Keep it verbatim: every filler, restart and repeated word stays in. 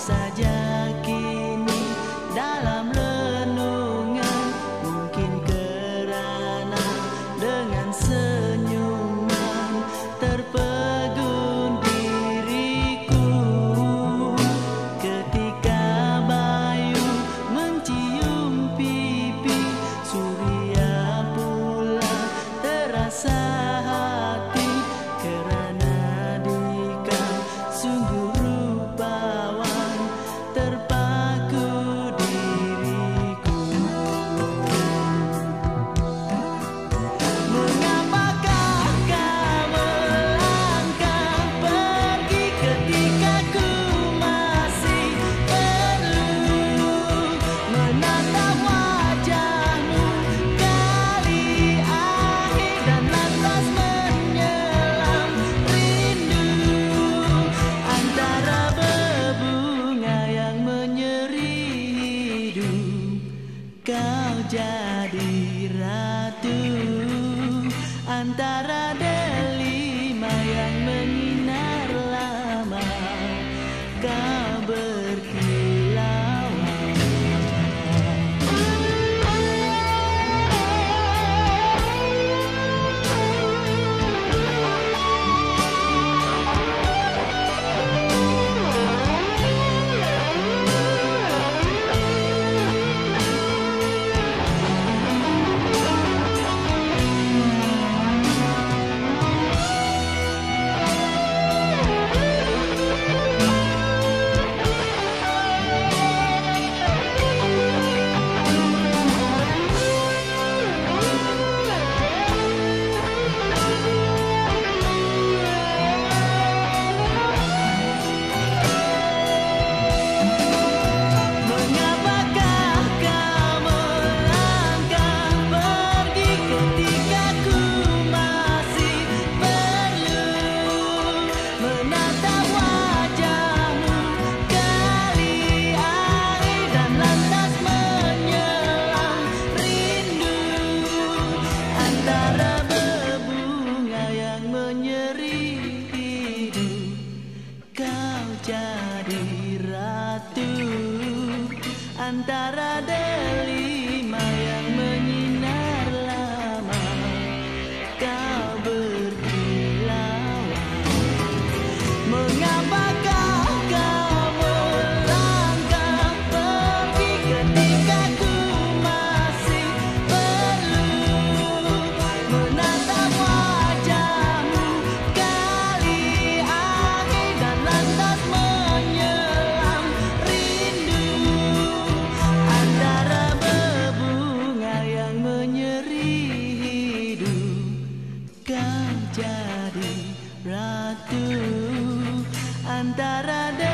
saja kini dalam renungan, mungkin kerana dengan senyuman terpegun diriku ketika bayu mencium pipi surya pula terasa hati kerana dikau sungguh kau jadi ratu antara delima yang menyinar lama kau berkilauan. Jadi ratu antara delima yang menyinar lama kau berkilauan. Mengapakah kau melangkah pergi ketika ku masih perlu menatap wajahmu kali angin dan lantas jadi ratu antara